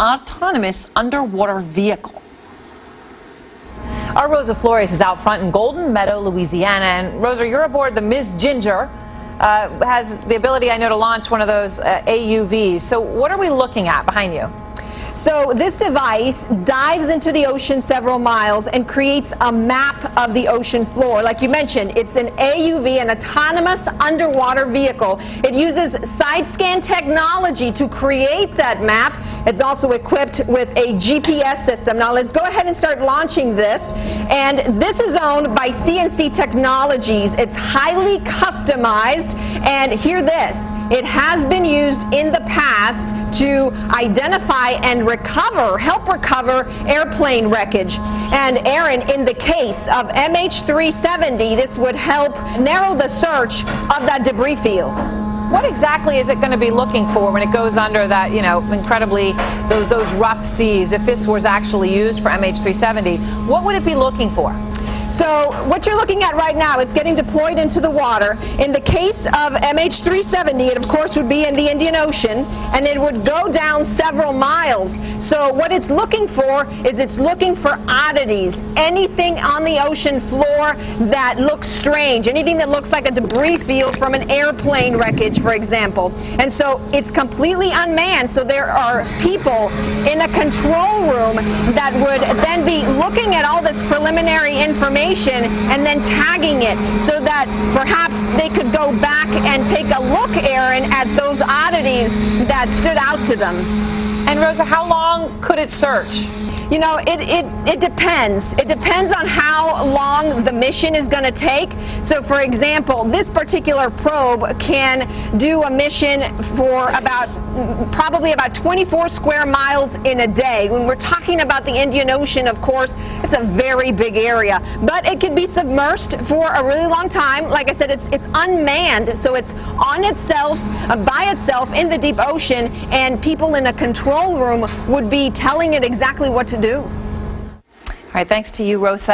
autonomous underwater vehicle. Our Rosa Flores is out front in Golden Meadow, Louisiana, and Rosa, you're aboard the Miss Ginger. Has the ability, I know, to launch one of those AUVs. So what are we looking at behind you? So this device dives into the ocean several miles and creates a map of the ocean floor. Like you mentioned, it's an AUV, an autonomous underwater vehicle. It uses side scan technology to create that map. It's also equipped with a GPS system. Now let's go ahead and start launching this. And this is owned by C&C Technologies. It's highly customized. And hear this, it has been used in the past to identify and help recover airplane wreckage. And Aaron, in the case of MH370, this would help narrow the search of that debris field. What exactly is it going to be looking for when it goes under that, you know, incredibly those rough seas? If this was actually used for MH370, what would it be looking for? So what you're looking at right now, it's getting deployed into the water. In the case of MH370, it of course would be in the Indian Ocean, and it would go down several miles. So what it's looking for is it's looking for oddities, anything on the ocean floor that looks strange, anything that looks like a debris field from an airplane wreckage, for example. And so it's completely unmanned, so there are people in a control room that would then be looking at all this preliminary information and then tagging it so that perhaps they could go back and take a look, Aaron, at those oddities that stood out to them. And Rosa, how long could it search? You know, it depends. It depends on how long the mission is going to take. So, for example, this particular probe can do a mission for probably about 24 square miles in a day. When we're talking about the Indian Ocean, of course, it's a very big area. But it can be submerged for a really long time. Like I said, it's unmanned, so it's on itself, by itself, in the deep ocean, and people in a control room would be telling it exactly what to do. All right, thanks to you, Rosa.